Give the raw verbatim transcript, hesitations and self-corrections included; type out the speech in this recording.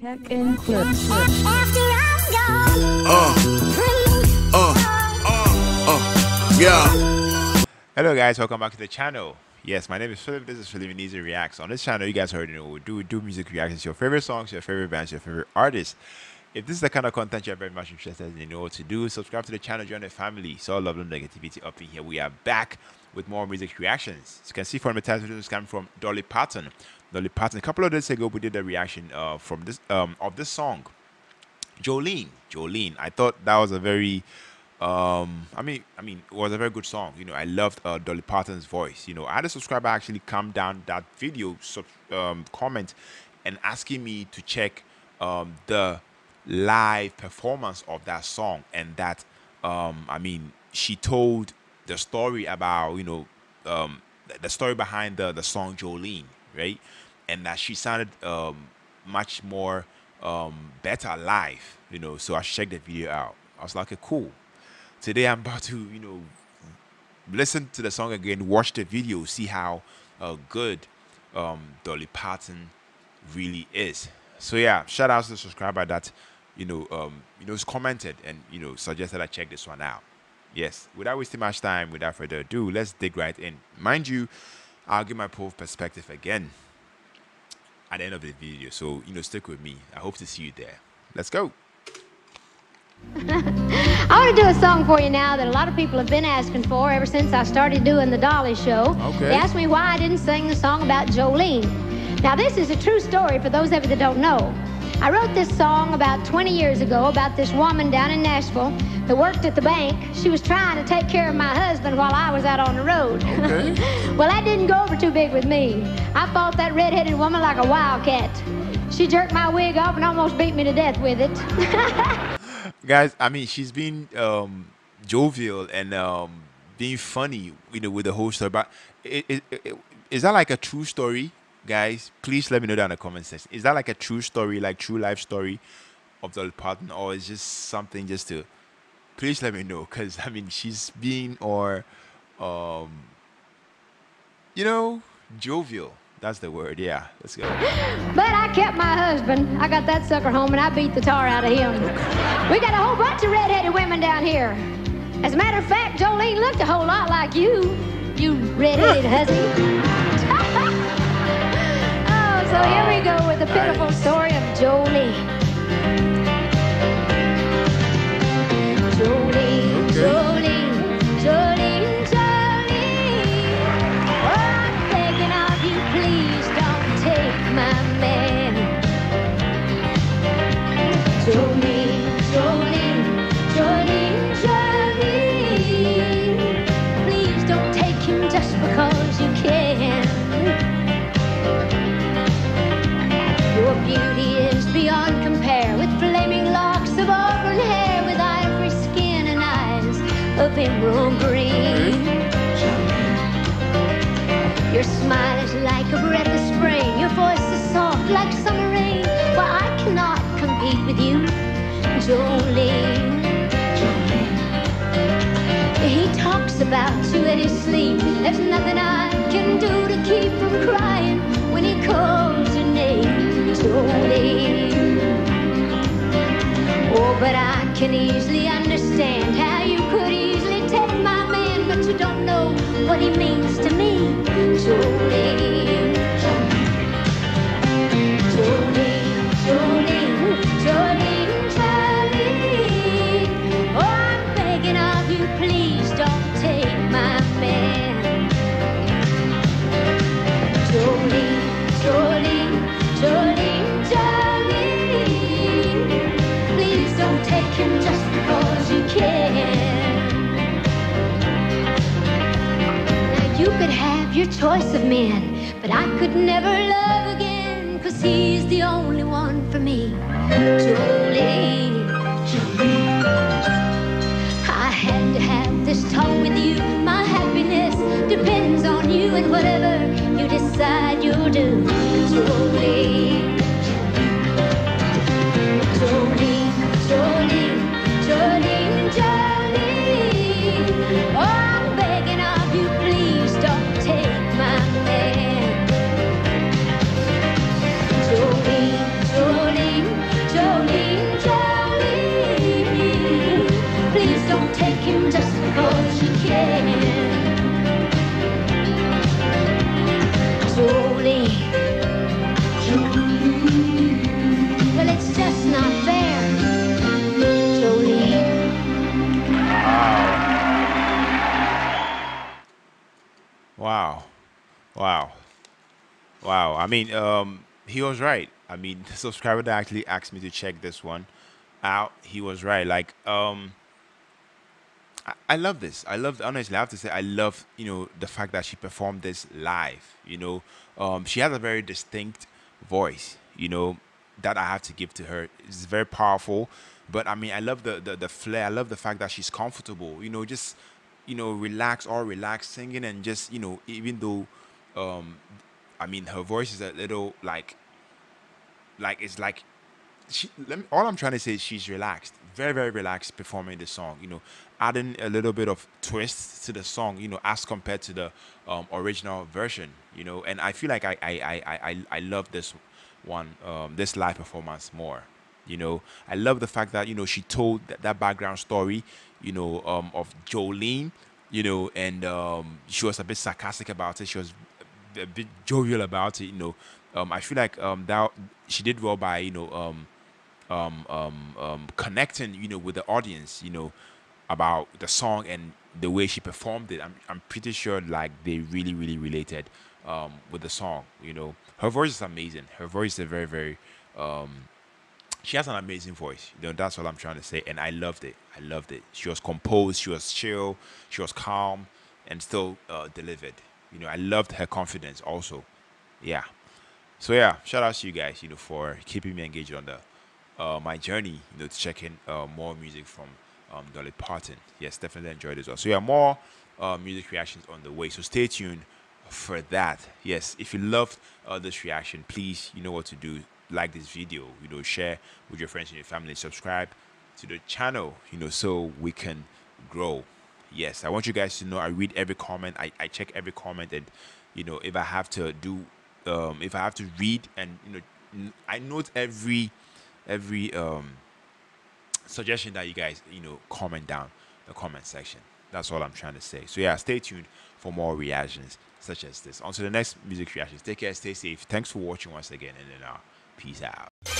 Tech and clips. After I'm gone. Uh, uh, uh, uh, yeah. Hello guys, welcome back to the channel. Yes, my name is Philip. This is Philiminizzy Reacts. On this channel, you guys already know what we do. We do music reactions to your favorite songs, your favorite bands, your favorite artists. If this is the kind of content you're very much interested in, you know what to do. Subscribe to the channel, join the family. It's all love and negativity up in here. We are back with more music reactions. As you can see from the title, this is coming from Dolly Parton. Dolly Parton. A couple of days ago, we did a reaction uh, from this um, of this song, Jolene. Jolene. I thought that was a very, um, I mean, I mean, it was a very good song. You know, I loved uh, Dolly Parton's voice. You know, I had a subscriber actually come down that video sub, um, comment and asking me to check um, the live performance of that song, and that um I mean, she told the story about, you know, um the story behind the the song Jolene, right? And that she sounded um much more um better live, you know. So I checked the video out. I was like, okay, cool, today I'm about to, you know, listen to the song again, watch the video, see how uh, good um Dolly Parton really is. So yeah, shout out to the subscriber that, you know, um, you know, it's commented and, you know, suggested I check this one out. Yes, without wasting much time, without further ado, let's dig right in. Mind you, I'll give my poor perspective again at the end of the video. So, you know, stick with me. I hope to see you there. Let's go. I want to do a song for you now that a lot of people have been asking for ever since I started doing the Dolly show. Okay. They asked me why I didn't sing the song about Jolene. Now, this is a true story for those of you that don't know. I wrote this song about twenty years ago about this woman down in Nashville that worked at the bank. She was trying to take care of my husband while I was out on the road. Okay. Well, that didn't go over too big with me. I fought that red-headed woman like a wildcat. She jerked my wig off and almost beat me to death with it. Guys, I mean, she's been um, jovial and um, being funny, you know, with the whole story. But it, it, it, is that like a true story? Guys, please let me know down in the comment section. Is that like a true story, like true life story of Dolly Parton, or is just something just to? Please let me know, because I mean, she's being or, um, you know, jovial. That's the word. Yeah, let's go. But I kept my husband. I got that sucker home, and I beat the tar out of him. We got a whole bunch of redheaded women down here. As a matter of fact, Jolene looked a whole lot like you, you redheaded hussy. So here we go with the pitiful story of Jolene. Jolene, Jolene, Jolene, Jolene. Oh, I'm begging of you, please don't take my man. Jolene, Jolene, Jolene, Jolene. Please don't take him just because you can. Your beauty is beyond compare, with flaming locks of auburn hair, with ivory skin and eyes of emerald green. Your smile is like a breath of spring, your voice is soft like summer rain. Well, I cannot compete with you, Jolene. He talks about you in his sleep. There's nothing I can do to keep from crying when he calls your name. Oh, but I can easily understand how you could easily take my man, but you don't know what he means to me, Jolene. Jolene, Jolene, Jolene, Jolene. Oh, I'm begging of you, please don't take my man, Jolene, Jolene, Jolene. Just because you can. Now you could have your choice of men, but I could never love again, cause he's the only one for me, Jolene. I had to have this talk with you. My happiness depends on you, and whatever you decide you'll do, Jolene. Jolene, Jolene, Jolene, Jolene. Oh, I'm begging of you, please don't take my man, Jolene, Jolene. take him just because she can. Slowly, Jolene. Well, it's just not fair, Jolene. Wow. Wow. Wow. I mean, um, he was right. I mean, the subscriber that actually asked me to check this one out, he was right. Like, um, I, I love this. I love, honestly, I have to say, I love, you know, the fact that she performed this live. You know, um, she has a very distinct voice, you know, that I have to give to her. It's very powerful. But I mean, I love the, the, the flair. I love the fact that she's comfortable, you know, just, you know, relax or relax singing. And just, you know, even though, um, I mean, her voice is a little like, like it's like she let me, all I'm trying to say is she's relaxed, very very relaxed performing the song, you know, adding a little bit of twists to the song, you know, as compared to the um original version, you know. And I feel like i i i i, I love this one, um this live performance more, you know. I love the fact that, you know, she told that, that background story, you know, um of Jolene, you know, and um she was a bit sarcastic about it, she was a bit jovial about it, you know. Um, I feel like um, that she did well by, you know, um, um, um, um, connecting, you know, with the audience, you know, about the song and the way she performed it. I'm, I'm pretty sure, like, they really, really related um, with the song, you know. Her voice is amazing. Her voice is very, very, um, she has an amazing voice. You know, that's what I'm trying to say. And I loved it. I loved it. She was composed. She was chill. She was calm and still uh, delivered. You know, I loved her confidence also. Yeah. So yeah, shout out to you guys, you know, for keeping me engaged on the uh, my journey, you know, to checking uh, more music from um, Dolly Parton. Yes, definitely enjoyed it as well. So yeah, more uh, music reactions on the way. So stay tuned for that. Yes, if you loved uh, this reaction, please, you know what to do. Like this video, you know, share with your friends and your family. Subscribe to the channel, you know, so we can grow. Yes, I want you guys to know I read every comment. I, I check every comment, and, you know, if I have to do. Um, if I have to read and, you know, I note every every um, suggestion that you guys, you know, comment down the comment section. That's all I'm trying to say. So yeah, stay tuned for more reactions such as this. On to the next music reactions. Take care, stay safe. Thanks for watching once again, and then uh, peace out.